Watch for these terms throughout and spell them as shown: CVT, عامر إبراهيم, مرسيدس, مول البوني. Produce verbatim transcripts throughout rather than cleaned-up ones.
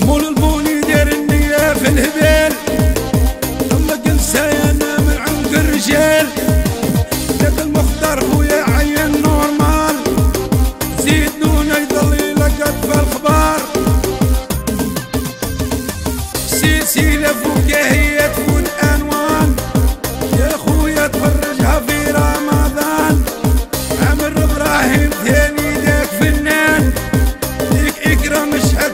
مول البوني دير النية في الهبيل، الله جنسة ينام عند الرجال، ذاك المختار خويا عين نورمال، زيد دونه يضل يلقط في الخبار، سلسلة فكاهية تكون أنوان، يا خويا تفرجها في رمضان، عامر إبراهيم ثاني ذاك فنان، ديك إكرام شحال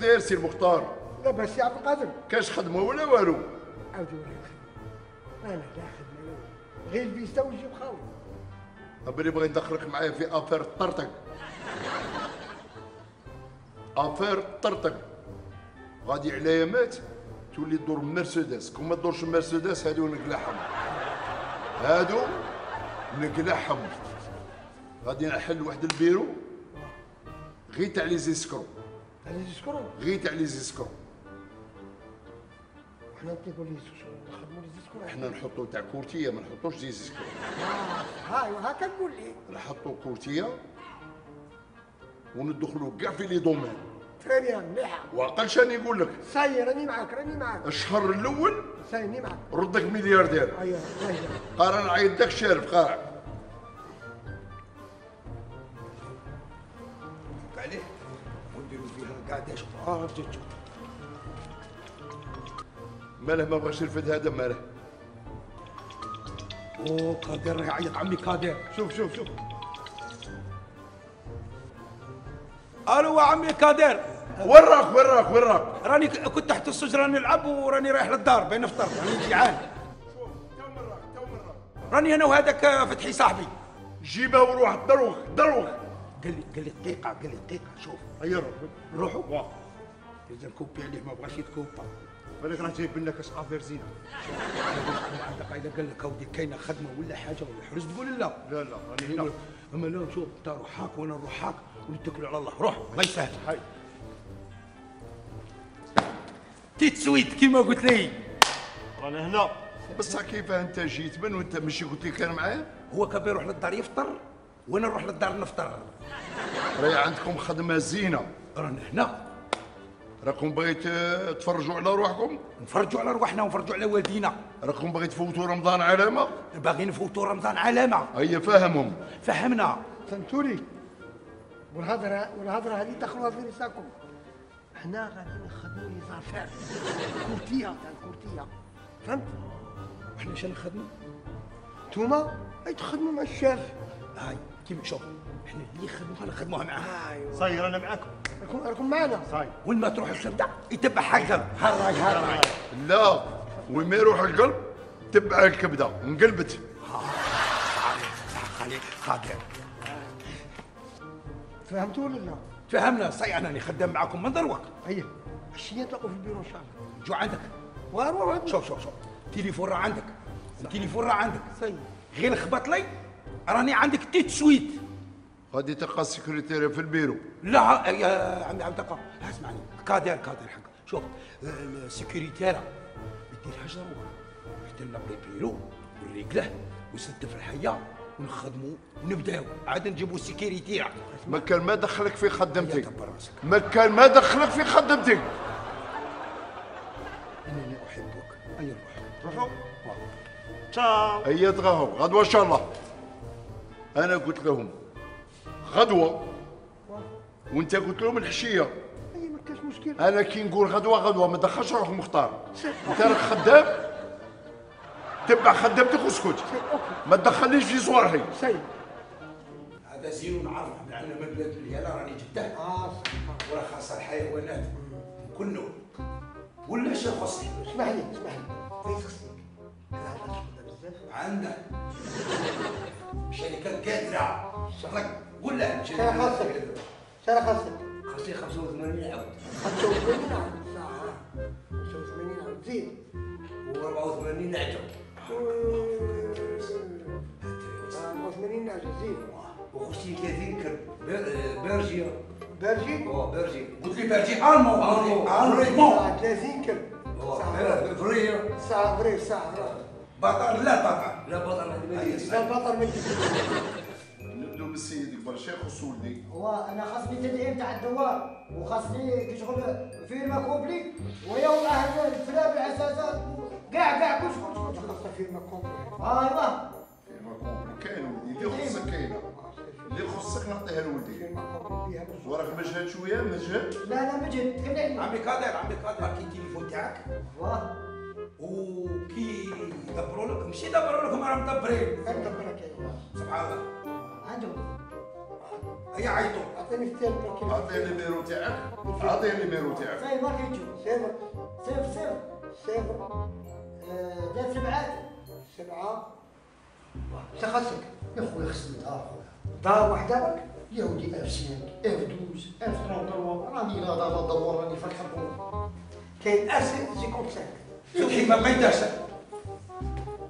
داير سي المختار لاباس سي عبد القادر، كاش خدمه ولا والو؟ عاود ولا خدمه، انا لا خدمه لا والو، غير الفيزا ونجيب خاوي. ابري بغي ندخلك معايا في افير طرطق. افير طرطق غادي عليا مات تولي تدور مرسيدس، كون ما تدورش مرسيدس هادو نقلعهم، هادو نقلعهم. غادي نحل واحد البيرو غير تاع لي زيسكرو، على زيسكرو غير تاع لي زيسكرو، وحنا نطيبو لي زيسكرو نخدمو لي زيسكرو، حنا نحطو تاع كورتيه ما نحطوش لي زيسكرو. هاي هاكا تقول لي نحطو كورتيه وندخلو كاع في لي دومين. تريا مليحه، وعقل شاني نقول لك. ساي راني معاك راني معاك. الشهر الاول ساي راني معاك، ردك ملياردير. ايوه قارن عيط لك شارف قارع عليه نديرو فيها قاعده شوف. اه رجعت شوف ماله، ما بغاش يرفد هذا ماله. اوه قادر يعيط عمي قادر، شوف شوف شوف. الو عمي قادر، وين راك وين راك وين راك؟ راني كنت تحت الشجره نلعب وراني رايح للدار، باين نفطر راني جيعان. شوف تو من راك تو من راك؟ راني انا وهذاك فتحي صاحبي. جيبه وروح دروك دروك. قال لي قال لي دقيقة قال لي دقيقة شوف. أيوا نروحوا واه إذا كوبي عليه ما بغاش يتكوبا، بالك راه جايب لنا كاش أفير زينة. شوف إذا قال لك أودي كاينة خدمة ولا حاجة ولا حرز تقول لا لا لا راني هنا. أما لا شوف أنت روح هاك وأنا نروح هاك ونتكلوا على الله. روح الله يسهل. هاي تيت سويت كيما قلت لي رانا هنا. بصح كيف أنت جيت من وأنت ماشي قلت لي كان معايا؟ هو كان بيروح للدار يفطر وانا نروح للدار نفطر. راهي عندكم خدمه زينه، رانا هنا. راكم بغيت تفرجوا على روحكم؟ نفرجوا على روحنا ونفرجوا على والدينا. راكم بغيت تفوتوا رمضان علامه؟ باغيين نفوتوا رمضان علامه. هيا فاهمهم فهمنا فهمتوني. والهضره والهضره هذه دخلوها في رساكم. حنا غادي نخدموا لي زافير كورتيه تاع الكورتيه فهمت؟ وحنا شنو نخدموا؟ نتوما تخدموا مع الشاف. هاي كيما شوف احنا اللي خدموها نخدموها معاها. ايوا صاير انا معاكم، راكم راكم معنا صاير. وين ما تروحوا الشبدة يتبعها القلب. هاي هاي لا، وين ما يروح القلب تبع الكبده انقلبت. خليك قادر فهمتوا ولا لا؟ فهمنا صاير. انا اللي خدام معاكم من دروك. اييه الشيء تلقوا في البيرو ان شاء الله. جو عندك واروح. شوف شوف شوف التليفون راه عندك، التليفون راه عندك صاير، غير خبط لي راني عندك تيت سويت. غادي تلقى السكرتيرة في البيرو. لا يا عمي عبد القادر اسمعني، كادر كادر حق شوف السكرتيرة ما ديرهاش ضروره، حتى نعملو البيرو ونريقله ونسد في الحية ونخدمو ونبداو عاد نجيبو السكرتيرة. ما كان ما دخلك في خدمتي، ما كان ما دخلك في خدمتي. انني احبك. ايا روحوا روحوا تشاو. ايا تغاهو غدوة ان شاء الله. أنا قلت لهم غدوة وأنت قلت لهم الحشية. أي ما كاش مشكل. أنا كي نقول غدوة غدوة ما تدخلش روحك مختار. أنت راك خدام تبع خدامتك واسكت، ما تدخلنيش في زوارحي. هذا زين ونعرف عندنا مبلغ ديالي راني جبته وراه خاصه الحيوانات كله ولا اش خاصني؟ اسمح لي اسمح لي فايت خصني الهضره بزاف عندك شركه قادره راك قول له شركه خاصك شركه خاصك خاصني خمسة وثمانين عود خمسة وثمانين عود صح خمسة وثمانين عود زين و أربعة وثمانين عجب ثمانين عجزين وخشتي ثلاثين كرب برجي برجي؟ اه برجي قلت لي برجي المون المون ثلاثين كرب فري ساعة فري ساعة بطل لا بطل لا بطل لا بطل ما تجيش نبداو بالسيد كبر الشيخ خصو ولدي وانا خاصني تدعيم تاع الدوار وخاصني كي شغل فيرما كومبلي ويا والله الفلاب العساسات كاع كاع كلش كلش خاصها فيرما كومبلي اه الله كاين ولدي اللي خصك كاينه اللي خصك نعطيها لولدي وراك مجهد شويه مجهد لا لا مجهد تكلم عمي كادر عمي كادر كي التليفون تاعك واه وكي يدبروا لك ماشي يدبروا لك هما راهم مدبرين مدبرك ايوا سبحان الله عندهم هيا عيطوا عطيني في التليفون عطيني النيميرو تاعك عطيني النيميرو تاعك صافي ما كاينش صفر صفر صفر صفر ثلاث سبعات سبعه واش خاصك؟ يا خويا خصني دار خويا دار وحده يا ودي ألف سنين ألف دوز ألف ثلاثة وثلاثين راني لا دابا ندور راني فاتح البنك كاين ألف خمسة وخمسين فتحي ما بقيتهاش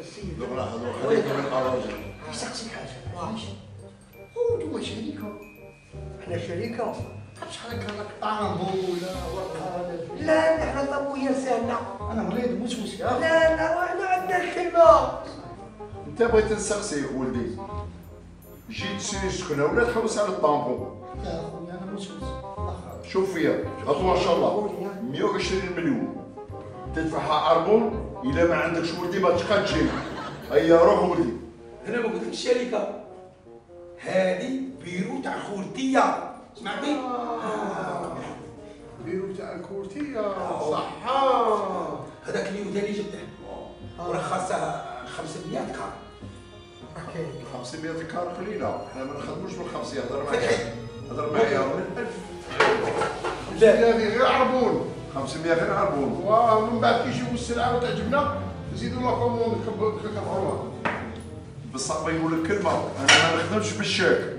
السيد دوك راه هضروا خليك من الراجل واش تقصد حاجه ماشي انتوما شريكه حنا شريكه شحال راك طعنبو ولا ورقه لا لا حنا طبويه ساهله انا مريض مش مشكل لا لا حنا عندنا الكلمه انت بغيت نسقسيك ولدي جيت تسيني السكنه ولا تحوس على الطامبون لا اخويا انا مش متاخر شوف فيا خطوه ان شاء الله مية وعشرين مليون تدفعها اربون الا ما عندكش ولدي ما تبقاش تجي هيا روح ولدي انا ما قلتلكش الشركه هادي بيرو تاع خورتيه سمعتي آه. بيرو تاع الكورتيه صح هذاك اليوم اللي جبته وراه خاصها خمسمية كار اوكي خمسمية كار قليله حنا ما نخدموش بال خمسمية هضر معايا هضر معايا من ألف لا غير عربون خمسمية غير عربون ومن بعد كي يجيو السلعه وتعجبنا نزيدو لا كوموند كنفروها بصح بغا يقول لك كلمه انا ما نخدمش بالشيك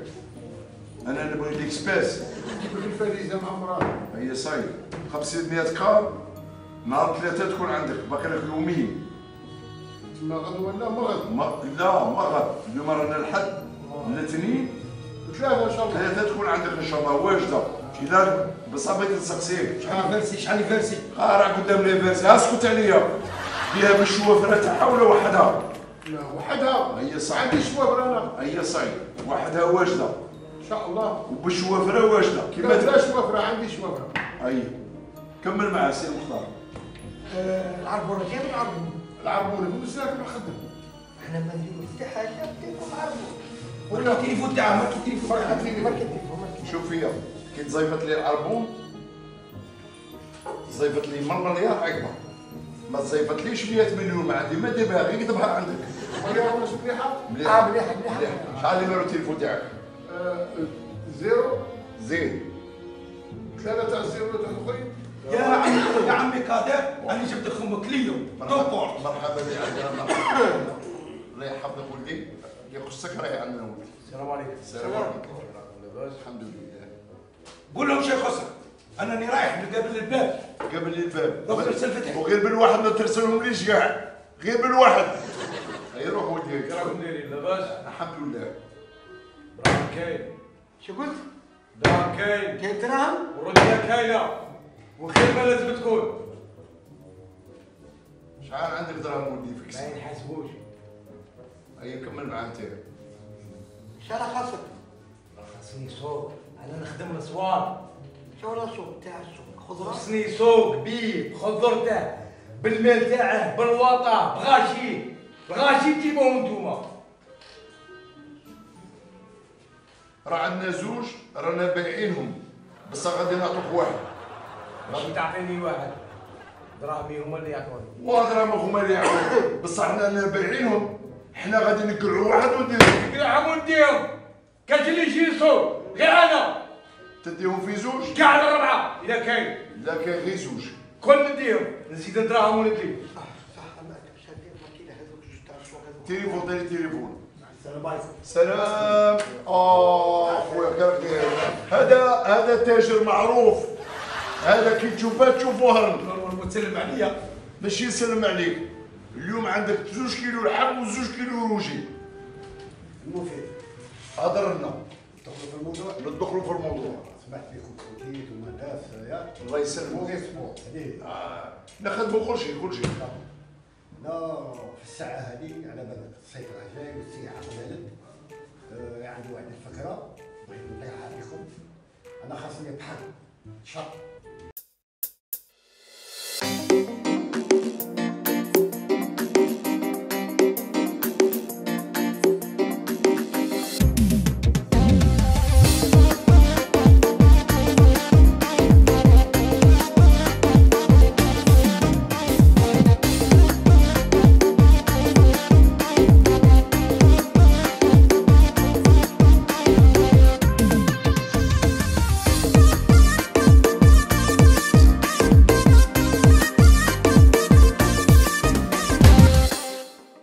انا نبغي ليكسباس كيف الفريزه مع مراتي هي صايب خمسمية كار نهار ثلاثه تكون عندك باقي لك يومين تما غدوة ولا مغد؟ لا مغد، اليوم رانا الحد، الاثنين، ثلاثة إن شاء الله. ثلاثة تكون عندك إن شاء الله واجدة، إذا بصح بغيت نسقسيك. شحال فارسي؟ شحال فارسي؟ آه راه قدام لي فارسي، اسكت عليا. فيها بالشوافرة تاعها ولا وحدها؟ لا وحدها. هي صعيب. عندي شوافرة أنا. هي صعيب، وحدها واجدة. إن شاء الله. وبالشوافرة واجدة. كيما لا شوافرة عندي شوافرة. أي. كمل معاه سي مختار. آه العربون غير العربون. العربون بزاف نخدم حنا ما نديرو حتى حاجه التليفون عربون ولا التليفون تاعهم ماركي التليفون ماركي التليفون شوف فيا كي تزيفت لي العربون تزيفت لي من مليار عقبه ما تزيفت ليش مية مليون ما عندي ما ديبها غير كتبها عندك مليار ولا شوف مليحه مليحه مليحه شحال نمرو التليفون تاعك؟ زيرو زيرو ثلاثه تاع زيرو تاع الاخرين يا عمي يا عمي كادر انا جبت لك امك ليو دوبورت مرحبا بك الله يحفظك ولدي اللي خصك راهي عندنا ولدي السلام عليكم السلام عليكم لاباس الحمد لله قول لهم شي خصك انا راني رايح قبل الباب قبل الباب وغير الفتح وغير بالواحد ما ترسلهمليش كاع غير بالواحد غير روح ولدي راكم دايرين لاباس الحمد لله دراهم كاين شو قلت؟ دراهم كاين كاين دراهم والرديه كاينه وخير ما لازم تكون شحال عندك دراهم ولدي فيكس ما ينحسبوش هيا كمل معاه انت شحال خاصك؟ خلصني سوق انا نخدم الاسواق. شو السوق تاع السوق؟ خضره. خلصني سوق كبير بخضرته بالمال تاعه بالواطه بغاشي بغاشي تجيبوهم انتوما. راه عندنا زوج رانا بايعينهم بصح غادي نعطوك واحد. غادي تعطيني واحد دراهمي هما اللي يعطوني. ودراهمهم هما اللي يعطوني بصح حنا بايعينهم حنا غادي نقلعوا واحد ونديروا. نقلعهم ونديرهم كاش اللي يجي يسوق غير انا. تديهم في زوج؟ كاع الربعه اذا كاين. لا كاين غير زوج. كل نديهم نزيد دراهم وندير. صح صح معاك باش ندير كاين هذوك جوج تاع السوق هذوك. تيليفون داري تيليفون. السلام عليكم. سلام. اه خويا كاع خير. هذا هذا تاجر معروف. هذا كي تشوفه تشوفوه هرب. تسلم عليا. ماشي نسلم عليك. اليوم عندك زوج كيلو لحم وزوج كيلو روجي. المفيد. هضر لنا. ندخلوا في الموضوع. ندخلوا في الموضوع. سمعت بكم كوكيت ومداف يا. الله يسلمك. هذه. اه نخدموا كل شيء كل شيء. لا في الساعة هذه على بالك الصيف راه جاي والسياحة قبلت عنده واحد الفكرة بغيت نطيحها فيكم. أنا خاصني بحال شط